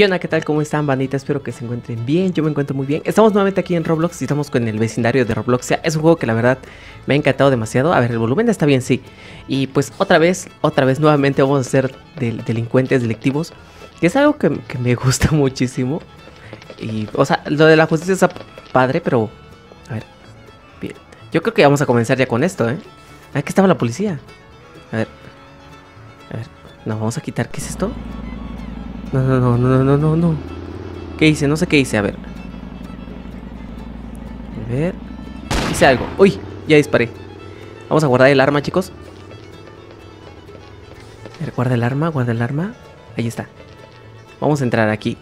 ¿Qué onda? ¿Qué tal? ¿Cómo están, bandita? Espero que se encuentren bien, yo me encuentro muy bien. Estamos nuevamente aquí en Roblox y estamos con el vecindario de Robloxia. Es un juego que la verdad me ha encantado demasiado. A ver, el volumen está bien, sí. Y pues otra vez nuevamente vamos a ser delincuentes, delictivos. Que es algo que me gusta muchísimo. Y, o sea, lo de la justicia está padre, pero... A ver, bien. Yo creo que vamos a comenzar ya con esto, ¿eh? Aquí estaba la policía. A ver, nos vamos a quitar, ¿qué es esto? No. ¿Qué hice? No sé qué hice, a ver. Hice algo. ¡Uy! Ya disparé. Vamos a guardar el arma, chicos. A ver, guarda el arma. Ahí está. Vamos a entrar aquí.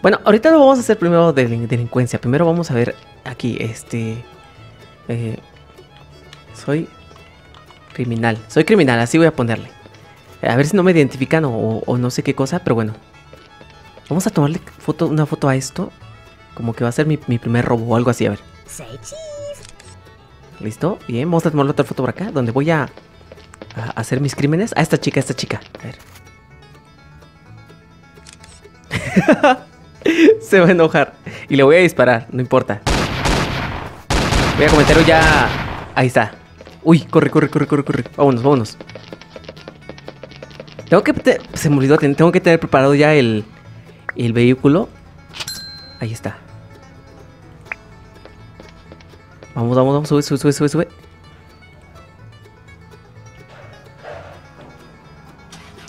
Bueno, ahorita no vamos a hacer primero de delincuencia. Primero vamos a ver aquí, soy criminal. Soy criminal, así voy a ponerle. A ver si no me identifican o no sé qué cosa, pero bueno. Vamos a tomarle una foto a esto. Como que va a ser mi primer robo o algo así, a ver. Listo, bien, vamos a tomarle otra foto por acá, donde voy a hacer mis crímenes. A esta chica, a ver. Se va a enojar. Y le voy a disparar, no importa. Voy a cometer ya... Ahí está. Uy, corre. Vámonos. Se me olvidó, tengo que tener preparado ya el vehículo. Ahí está. Vamos, sube.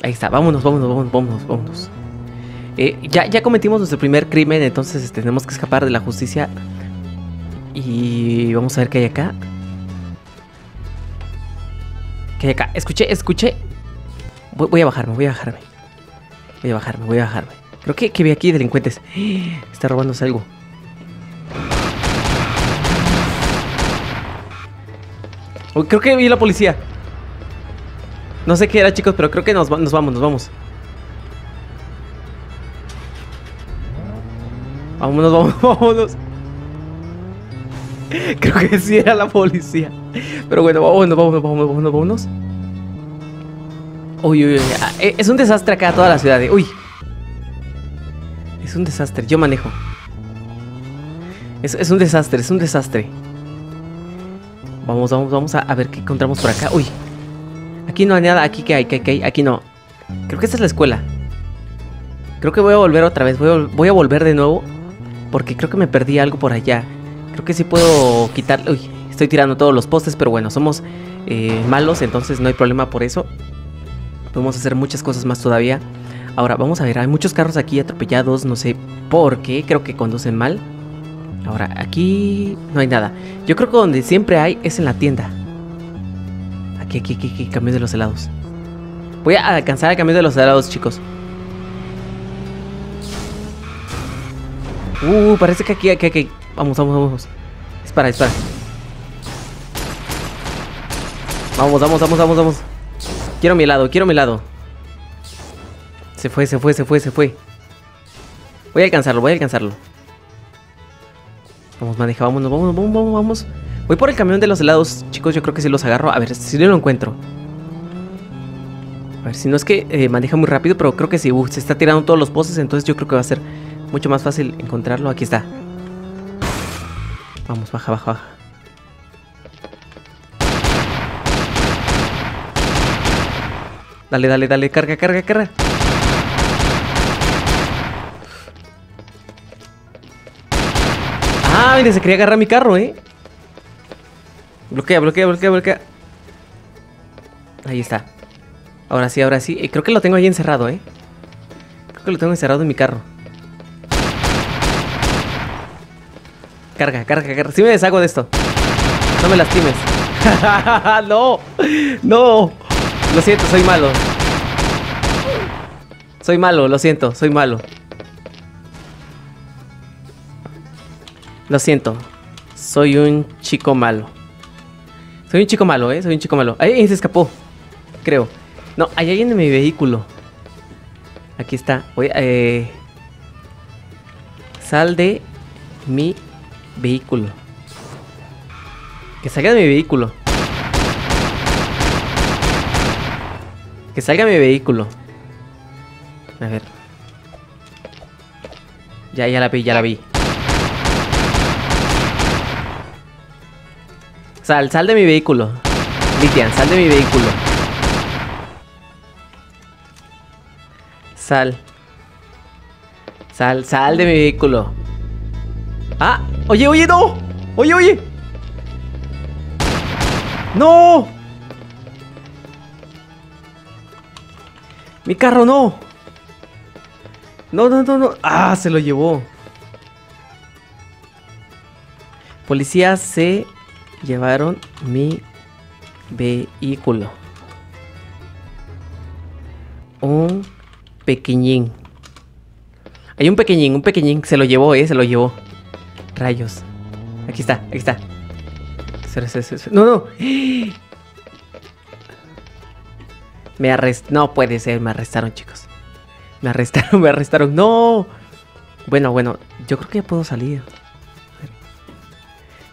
Ahí está, vámonos. Ya cometimos nuestro primer crimen, entonces tenemos que escapar de la justicia. Y vamos a ver qué hay acá. Escuché. Voy a bajarme. Creo que vi aquí delincuentes. Está robándose algo. Oh, creo que vi la policía. No sé qué era, chicos, pero creo que nos vamos. Vámonos. Creo que sí era la policía. Pero bueno, vámonos. Uy. Es un desastre acá toda la ciudad, Uy. Es un desastre, yo manejo. Es un desastre. Vamos a ver qué encontramos por acá. Uy. Aquí no hay nada, aquí que hay, aquí no. Creo que esta es la escuela. Creo que voy a volver otra vez, voy a volver de nuevo. Porque creo que me perdí algo por allá. Creo que sí puedo quitar... Uy, estoy tirando todos los postes, pero bueno, somos malos, entonces no hay problema por eso. Podemos hacer muchas cosas más todavía. Ahora, vamos a ver, hay muchos carros aquí atropellados. No sé por qué, creo que conducen mal. Ahora, aquí no hay nada. Yo creo que donde siempre hay es en la tienda. Aquí, camión de los helados. Voy a alcanzar el camión de los helados, chicos. Parece que aquí. Vamos. Dispara. Vamos. Quiero mi helado. Se fue. Voy a alcanzarlo. Vámonos. Voy por el camión de los helados, chicos. Yo creo que sí los agarro. A ver, si no lo encuentro. A ver, si no es que maneja muy rápido, pero creo que sí. Se está tirando todos los postes, entonces yo creo que va a ser mucho más fácil encontrarlo. Aquí está. Vamos, baja. Dale, carga. Ah, mire, se quería agarrar mi carro, Bloquea. Ahí está. Ahora sí. Creo que lo tengo ahí encerrado, Creo que lo tengo encerrado en mi carro. Carga. Sí me deshago de esto. No me lastimes. No. Lo siento, soy malo. Lo siento. Soy un chico malo. Ahí se escapó, creo. No, hay alguien en mi vehículo. Aquí está. Sal de mi vehículo. Que salga mi vehículo. A ver. Ya la vi, ya la vi. Sal de mi vehículo. Litian, sal de mi vehículo. Sal de mi vehículo. Ah, oye, no. Oye. No. Mi carro no. No. Ah, se lo llevó. Policías se llevaron mi vehículo. Un pequeñín. Hay un pequeñín. Se lo llevó, se lo llevó. Rayos. Aquí está. No. Me arrestaron. No puede ser, me arrestaron, chicos. Me arrestaron. ¡No! Bueno, yo creo que ya puedo salir.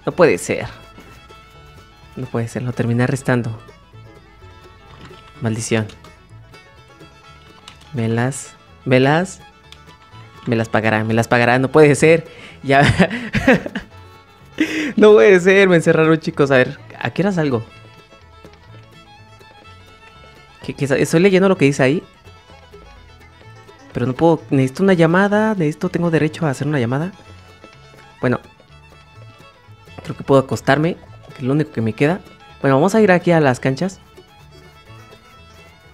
No puede ser, lo terminé arrestando. Maldición. Me las pagarán, no puede ser. Ya. No puede ser, me encerraron, chicos. A ver, ¿a qué hora salgo? Que estoy leyendo lo que dice ahí. Pero no puedo, necesito una llamada. Tengo derecho a hacer una llamada. Bueno, creo que puedo acostarme, que es lo único que me queda. Bueno, vamos a ir aquí a las canchas.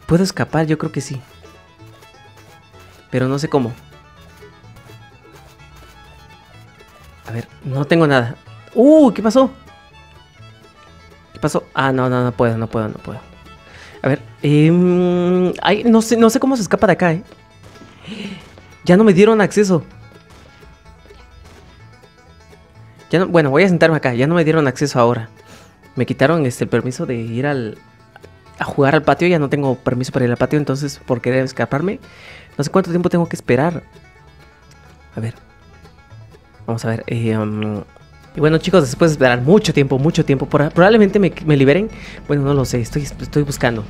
¿Puedo escapar? Yo creo que sí, pero no sé cómo. A ver, no tengo nada. ¿Qué pasó? Ah, no puedo. A ver, ay, no sé cómo se escapa de acá, Ya no me dieron acceso. Bueno, voy a sentarme acá. Ya no me dieron acceso ahora. Me quitaron el permiso de ir a jugar al patio. Ya no tengo permiso para ir al patio. Entonces, por querer escaparme, no sé cuánto tiempo tengo que esperar. A ver. Vamos a ver. Y bueno, chicos, después de esperar mucho tiempo. Probablemente me liberen. Bueno, no lo sé. Estoy buscando.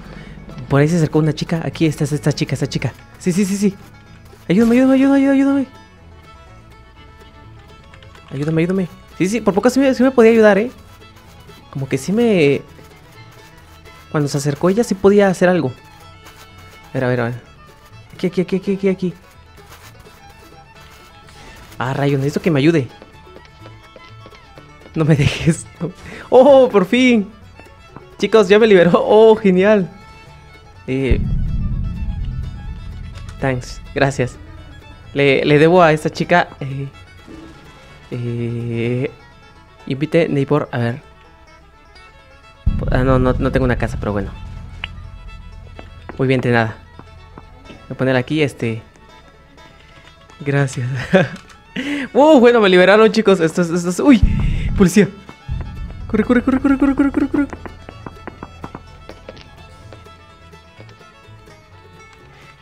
Por ahí se acercó una chica. Aquí está esta chica. Sí. Ayúdame. Sí, por poco sí me podía ayudar, Como que sí me... Cuando se acercó ella sí podía hacer algo. A ver. Aquí. Ah, rayo, necesito que me ayude. No me dejes. ¡Oh, por fin! Chicos, ya me liberó. ¡Oh, genial! Thanks, gracias. Le debo a esta chica... invite neighbor, a ver. Ah, no tengo una casa, pero bueno. Muy bien, de nada. Voy a poner aquí gracias. Bueno, me liberaron, chicos. Esto es... ¡Uy! Policía. Corre.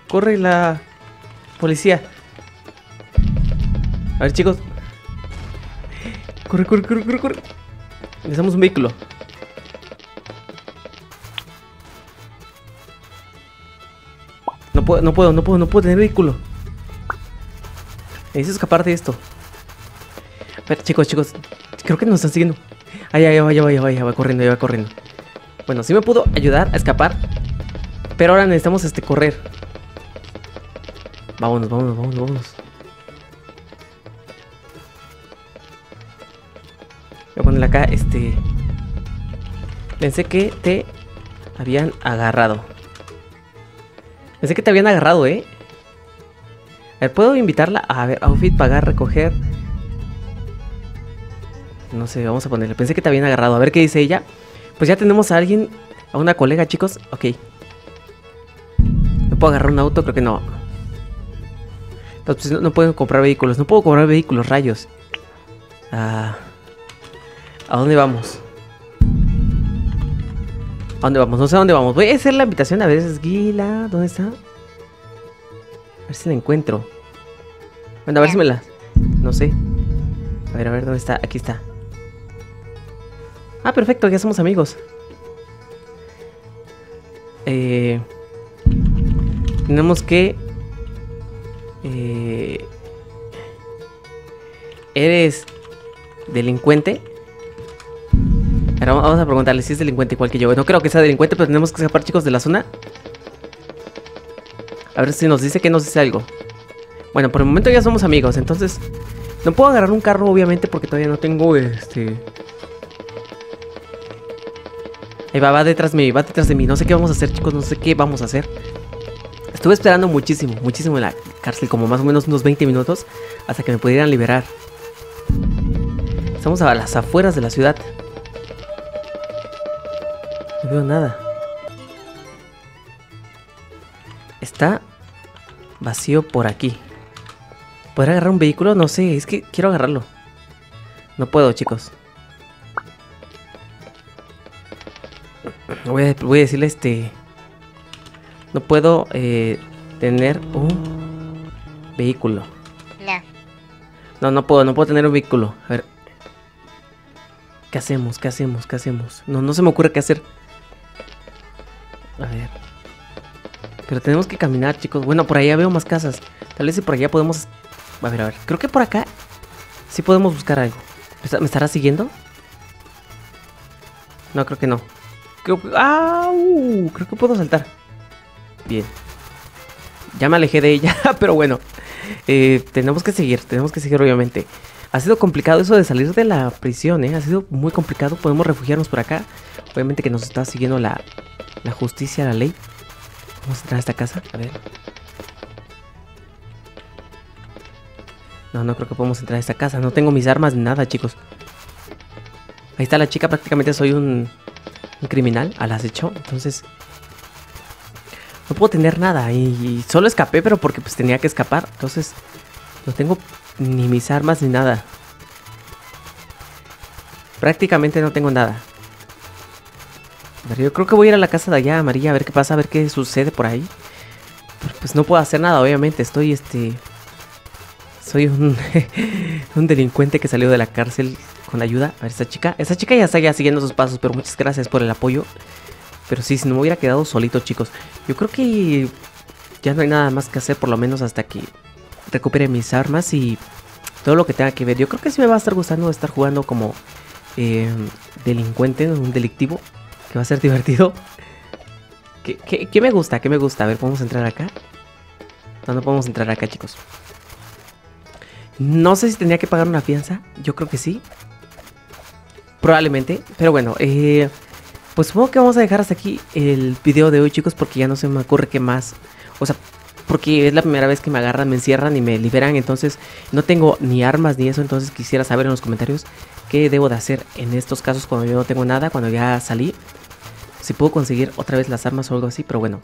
Corre la policía. A ver, chicos. Corre. Necesitamos un vehículo. No puedo tener vehículo. Necesito escapar de esto. A ver, chicos. Creo que nos están siguiendo. Ahí va corriendo. Bueno, sí me pudo ayudar a escapar, pero ahora necesitamos correr. Vámonos. Voy a ponerle acá, Pensé que te habían agarrado. A ver, ¿puedo invitarla? A ver, outfit, pagar, recoger. No sé, vamos a ponerle. Pensé que te habían agarrado. A ver qué dice ella. Pues ya tenemos a alguien, a una colega, chicos. Ok. ¿No puedo agarrar un auto? Creo que no. Entonces, no puedo comprar vehículos. Rayos. Ah... ¿A dónde vamos? No sé a dónde vamos. Voy a hacer la invitación a ver, Guila. ¿Dónde está? A ver si la encuentro. Bueno, a ver si me la... No sé. A ver, ¿dónde está? Aquí está. Ah, perfecto, ya somos amigos. Tenemos que... ¿Eres delincuente? Pero vamos a preguntarle si es delincuente igual que yo. No creo que sea delincuente, pero tenemos que escapar, chicos, de la zona. A ver si nos dice que nos dice algo. Bueno, por el momento ya somos amigos, entonces... No puedo agarrar un carro, obviamente, porque todavía no tengo Ahí va, va detrás de mí. No sé qué vamos a hacer, chicos, no sé qué vamos a hacer. Estuve esperando muchísimo en la cárcel, como más o menos unos 20 minutos, hasta que me pudieran liberar. Estamos a las afueras de la ciudad. No veo nada. Está vacío por aquí. ¿Podré agarrar un vehículo? No sé, es que quiero agarrarlo. No puedo, chicos. Voy a decirle no puedo tener un vehículo. No puedo tener un vehículo. A ver. ¿Qué hacemos? No se me ocurre qué hacer. A ver. Pero tenemos que caminar, chicos. Bueno, por allá veo más casas. Tal vez si por allá podemos... A ver. Creo que por acá sí podemos buscar algo. ¿Me estará siguiendo? No, creo que no. Creo que puedo saltar. Bien. Ya me alejé de ella, pero bueno. Tenemos que seguir, obviamente. Ha sido complicado eso de salir de la prisión, Ha sido muy complicado. Podemos refugiarnos por acá. Obviamente que nos está siguiendo la justicia, la ley. Vamos a entrar a esta casa, a ver. No creo que podamos entrar a esta casa. No tengo mis armas, nada, chicos. Ahí está la chica, prácticamente soy un criminal al acecho. Entonces no puedo tener nada y solo escapé, pero porque pues tenía que escapar. Entonces no tengo ni mis armas ni nada. Prácticamente no tengo nada. A ver, yo creo que voy a ir a la casa de allá amarilla, a ver qué pasa, a ver qué sucede por ahí. Pero pues no puedo hacer nada, obviamente. Estoy soy un delincuente que salió de la cárcel con la ayuda. A ver, esta chica ya está ya siguiendo sus pasos, pero muchas gracias por el apoyo. Pero sí, si no me hubiera quedado solito, chicos. Yo creo que ya no hay nada más que hacer, por lo menos hasta que recupere mis armas y todo lo que tenga que ver. Yo creo que sí me va a estar gustando estar jugando como delincuente, un delictivo, que va a ser divertido. ¿Qué me gusta? A ver, ¿podemos entrar acá? No podemos entrar acá, chicos. No sé si tendría que pagar una fianza. Yo creo que sí. Probablemente. Pero bueno, pues supongo que vamos a dejar hasta aquí el video de hoy, chicos. Porque ya no se me ocurre qué más. O sea, porque es la primera vez que me agarran, me encierran y me liberan. Entonces no tengo ni armas ni eso. Entonces quisiera saber en los comentarios qué debo de hacer en estos casos cuando yo no tengo nada, cuando ya salí. Si puedo conseguir otra vez las armas o algo así. Pero bueno,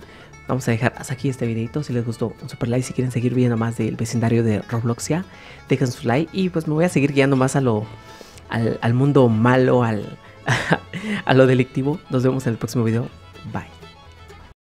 vamos a dejar hasta aquí este videito. Si les gustó, un super like. Si quieren seguir viendo más del vecindario de Robloxia, dejen su like. Y pues me voy a seguir guiando más al mundo malo, a lo delictivo. Nos vemos en el próximo video. Bye.